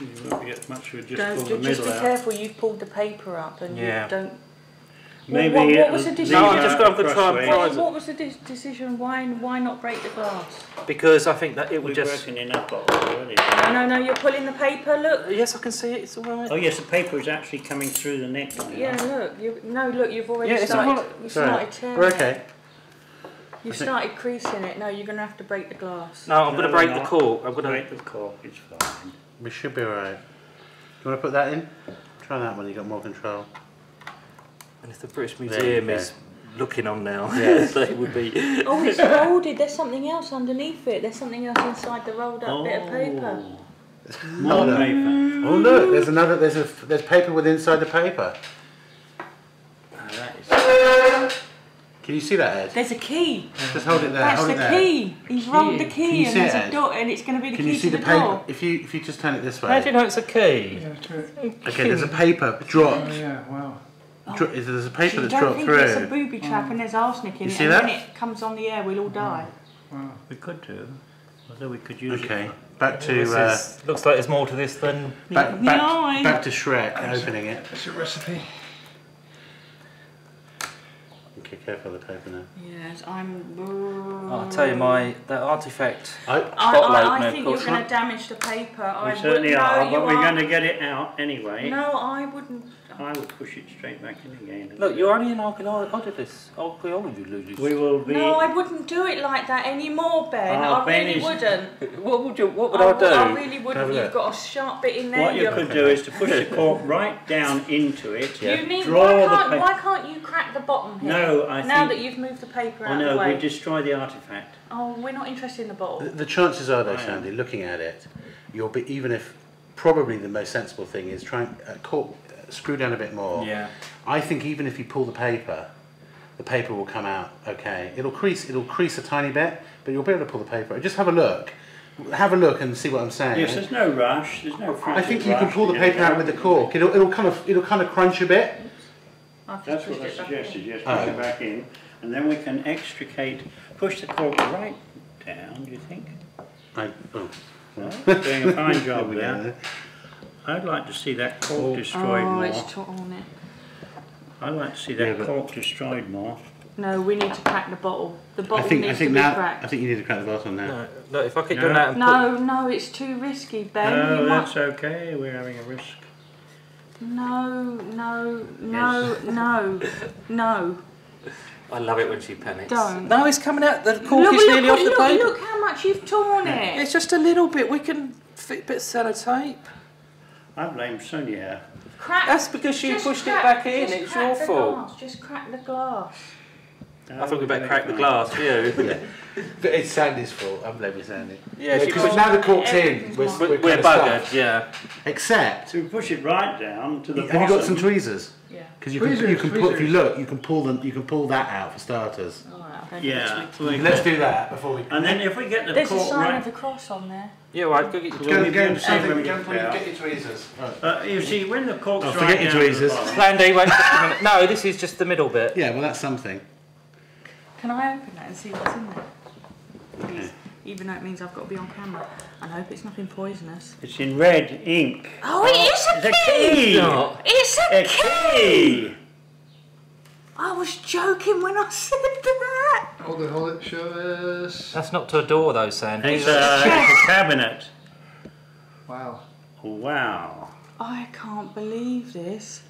You won't get much of a just be out. Careful, you've pulled the paper up and you don't... Maybe what was the decision? No, I just got the time. What was the decision? Why not break the glass? Because I think that it would just. Broken enough bottle already. No, you're pulling the paper. Look. Yes, I can see it. It's all right. Oh yes, the paper is actually coming through the neck. Yeah, look. Look, you've already started tearing. We're okay. You started creasing it. No, you're going to have to break the glass. No, I'm going to break the cork. I'm going to break the cork. It's fine. We should be alright. Do you want to put that in? Try that one. You got more control. And if the British Museum is looking on now, they would be... Oh, it's folded. There's something else underneath it. There's something else inside the rolled up bit of paper. More paper. Oh look, there's another. There's paper inside the paper. Oh, that is... Can you see that, Ed? There's a key. Just hold it there. That's the key. He's rolled the key, and there's a dot, and it's going to be the key to the door. Can you see the paper? If you just turn it this way. How do you know it's a key? Yeah, okay, there's a paper dropped. Oh yeah, wow. Oh. There's a paper that's dropped through. It's a booby trap and there's arsenic in it. And when it comes on the air, we'll all die. Well, we could do. Although we could use it. Okay, back to... looks like there's more to this than... Back to Shrek and opening it. It's a recipe. Okay, careful of the paper now. Yes, I'm... I'll tell you that artefact... I think you're going to damage the paper. We certainly are, but we're going to get it out anyway. No, I wouldn't... I will push it straight back in again. Look, you're only an archaeologist. We will be... No, I wouldn't do it like that anymore, Ben. I really wouldn't. What would I do? I really wouldn't. You've got a sharp bit in there. What you could do is to push the cork right down into it. Yeah. You mean, why can't you crack the bottom here? No, I think... Now that you've moved the paper out of the way. No, we destroy the artefact. Oh, we're not interested in the bottle. The chances are, though, Sandy, looking at it, you'll be... Even if... Probably the most sensible thing is try and... screw down a bit more. Yeah. I think even if you pull the paper will come out okay. It'll crease a tiny bit, but you'll be able to pull the paper. Just have a look. Have a look and see what I'm saying. Yes, there's no rush. There's no frantic I think you can pull the paper out with the cork. It'll kind of crunch a bit. That's what I suggested, yes, push it back in. And then we can extricate, push the cork right down, do you think? Well, doing a fine job there. I'd like to see that cork destroyed more. It's torn it. I'd like to see that cork destroyed more. No, we need to crack the bottle. The bottle needs to be cracked. I think you need to crack the bottle now. No, if I keep doing that... No, it's too risky, Ben. No, that's okay. We're having a risk. No. I love it when she panics. Don't. No, it's coming out. The cork is nearly off the paper. Look how much you've torn it. It's just a little bit. We can fit a bit of sellotape. I blame Sonia. That's because you pushed it back in. It's your fault. Just crack the glass. I thought we better crack the glass for you. But it's Sandy's fault. I'm blaming Sandy. Yeah, because now the cork's in. We're buggered. Yeah. Except we push it right down to the bottom. Have you got some tweezers? Yeah. Because you can pull that out for starters. Yeah. Let's do that before we. And then if we get the cork right. There's a sign of the cross on there. Yeah, well, I'd go get your tweezers. You see, when the cork's right down. Forget your tweezers. Sandy, wait just a minute. No, this is just the middle bit. Yeah, well, that's something. Can I open that and see what's in there? Please. Even though it means I've got to be on camera. I hope it's nothing poisonous. It's in red ink. Oh, it is a key! It's a key! I was joking when I said that! Hold it, show us. That's not to a door though, Sandy. It's a cabinet. Wow. Wow. I can't believe this.